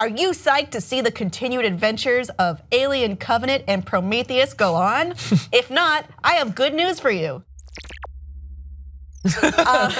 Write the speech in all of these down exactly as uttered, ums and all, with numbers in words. Are you psyched to see the continued adventures of Alien Covenant and Prometheus go on? If not, I have good news for you. uh,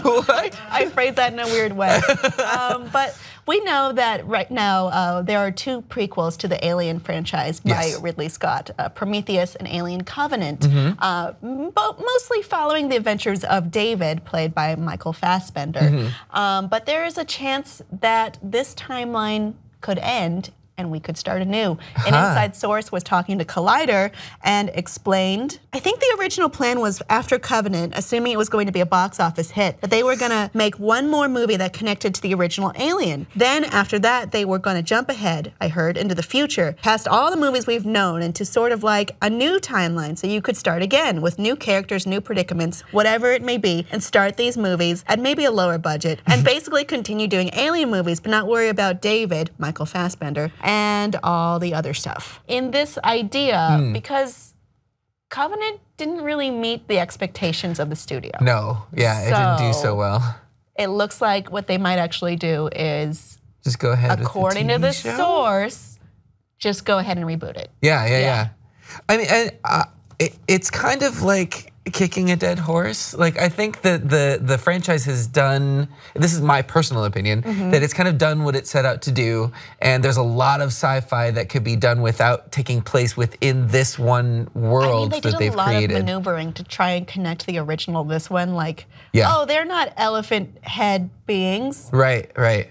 what? I phrased that in a weird way. Um, but we know that right now uh, there are two prequels to the Alien franchise by yes. Ridley Scott, uh, Prometheus and Alien Covenant, mm-hmm. uh, but mostly following the adventures of David, played by Michael Fassbender. Mm-hmm. um, but there is a chance that this timeline could end and we could start anew. Huh. And Inside Source was talking to Collider and explained, I think the original plan was after Covenant, assuming it was going to be a box office hit, that they were gonna make one more movie that connected to the original Alien. Then after that, they were gonna jump ahead, I heard, into the future, past all the movies we've known, into sort of like a new timeline, so you could start again with new characters, new predicaments, whatever it may be, and start these movies at maybe a lower budget, and basically continue doing Alien movies, but not worry about David, Michael Fassbender, and all the other stuff. In this idea, mm. because Covenant didn't really meet the expectations of the studio. No, yeah, so it didn't do so well. It looks like what they might actually do is just go ahead. According to the source, just go ahead and reboot it. Yeah, yeah, yeah. yeah. I mean, and, uh, it, it's kind of like kicking a dead horse. Like, I think that the the franchise has done, this is my personal opinion, mm-hmm. that it's kind of done what it set out to do, and there's a lot of sci-fi that could be done without taking place within this one world I mean, they that they've created. They did a lot created. of maneuvering to try and connect the original this one, like, yeah. oh, they're not elephant head beings. Right, right.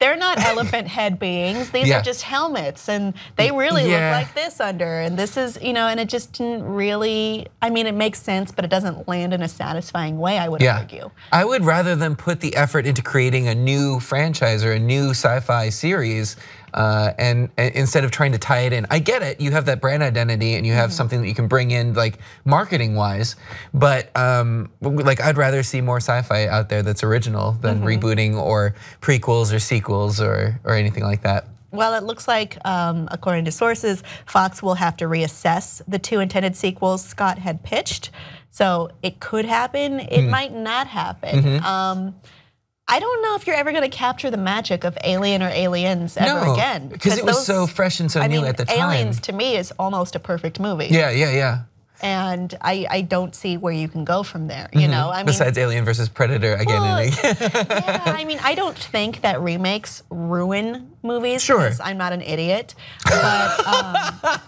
They're not elephant head beings. These yeah. are just helmets, and they really yeah. look like this under. And this is, you know, and it just didn't really. I mean, it makes sense, but it doesn't land in a satisfying way. I would yeah. argue. I would rather them put the effort into creating a new franchise or a new sci-fi series, uh, and, and instead of trying to tie it in. I get it. You have that brand identity, and you have mm-hmm. something that you can bring in, like marketing-wise. But um, like, I'd rather see more sci-fi out there that's original than mm-hmm. rebooting or prequels or sequels. Or, or anything like that. Well, it looks like, um, according to sources, Fox will have to reassess the two intended sequels Scott had pitched. So it could happen, it mm. might not happen. Mm-hmm. um, I don't know if you're ever gonna capture the magic of Alien or Aliens ever no, again. Because it was those, so fresh and so I new mean, at the time. Aliens to me is almost a perfect movie. Yeah, yeah, yeah. And I, I don't see where you can go from there, you mm-hmm. know? I mean, besides Alien versus Predator again well, and again. yeah, I mean, I don't think that remakes ruin movies. Sure. Because I'm not an idiot. But, um,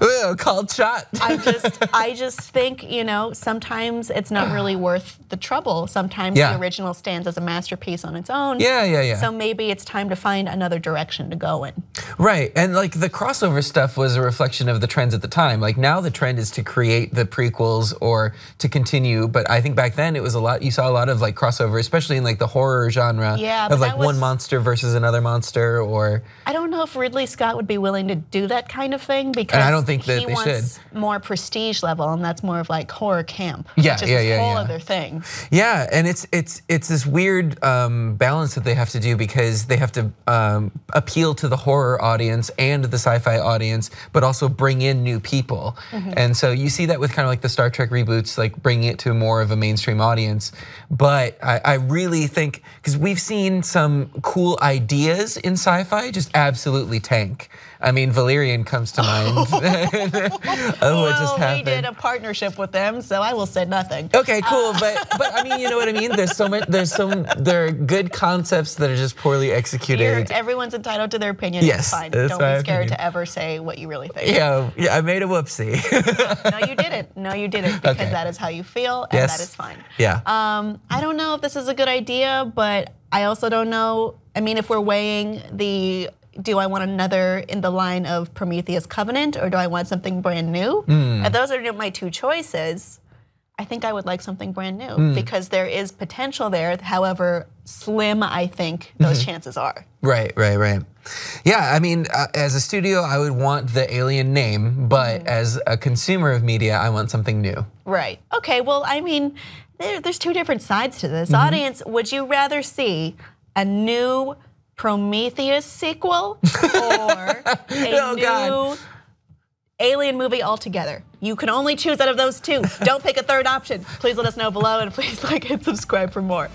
well, cold shot. I just, I just think, you know, sometimes it's not really worth the trouble. Sometimes yeah. the original stands as a masterpiece on its own. Yeah, yeah, yeah. So maybe it's time to find another direction to go in. Right, and like the crossover stuff was a reflection of the trends at the time. Like now the trend is to create the prequels or to continue, but I think back then it was a lot. You saw a lot of like crossover, especially in like the horror genre yeah, of like was, one monster versus another monster. Or I don't know if Ridley Scott would be willing to do that kind of thing because I don't think that he they wants should. more prestige level, and that's more of like horror camp. Yeah, which is yeah, this yeah, whole yeah. other thing. Yeah, and it's it's it's this weird um, balance that they have to do because they have to um, appeal to the horror audience and the sci-fi audience, but also bring in new people. Mm-hmm. And so you see that with kind of like the Star Trek reboots, like bringing it to more of a mainstream audience. But I, I really think, because we've seen some cool ideas in sci-fi just absolutely tank. I mean, Valerian comes to mind. oh, well, it just happened. We did a partnership with them, so I will say nothing. Okay, cool, uh, but but I mean, you know what I mean? There's so much. There's some. There are good concepts that are just poorly executed. You're, everyone's entitled to their opinion. Yes, it's fine. Don't be scared to ever say what you really think. Yeah, yeah. I made a whoopsie. No, you didn't. No, you didn't, because okay. that is how you feel, and yes. that is fine. Yeah. Um, I don't know if this is a good idea, but I also don't know. I mean, if we're weighing the. Do I want another in the line of Prometheus Covenant, or do I want something brand new? Mm. If those are my two choices, I think I would like something brand new mm. because there is potential there, however slim I think those mm-hmm. chances are. Right, right, right. Yeah, I mean, uh, as a studio, I would want the Alien name, but mm. as a consumer of media, I want something new. Right, okay, well, I mean, there, there's two different sides to this. Mm-hmm. Audience, would you rather see a new Prometheus sequel or a oh, new God. Alien movie altogether? You can only choose out of those two. Don't pick a third option. Please let us know below, and please like and subscribe for more.